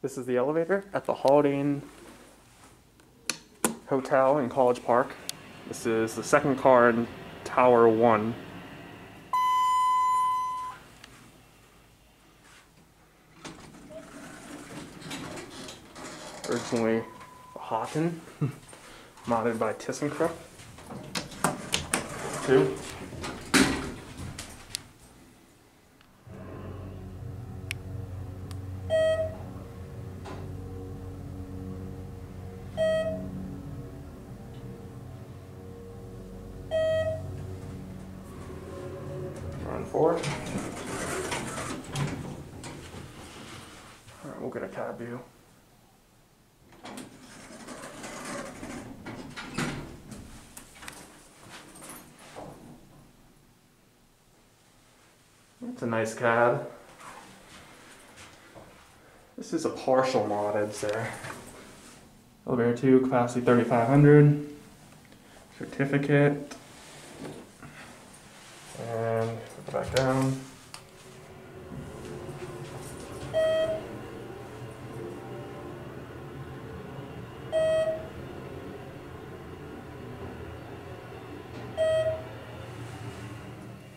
This is the elevator at the Haughton Hotel in College Park. This is the second car in Tower 1. Originally a Haughton, modded by ThyssenKrupp. Two. Run forward. Alright, we'll get a cab view. It's a nice cab. This is a partial mod, I'd say. Elevator 2, capacity 3,500. Certificate. And put it back down.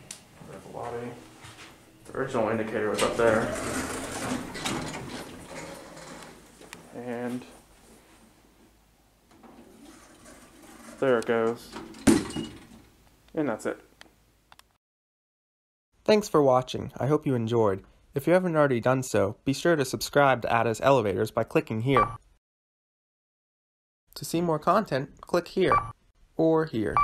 There's the lobby. The original indicator was up there. And there it goes. And that's it. Thanks for watching. I hope you enjoyed. If you haven't already done so, be sure to subscribe to AdazElevatorz by clicking here. To see more content, click here, or here.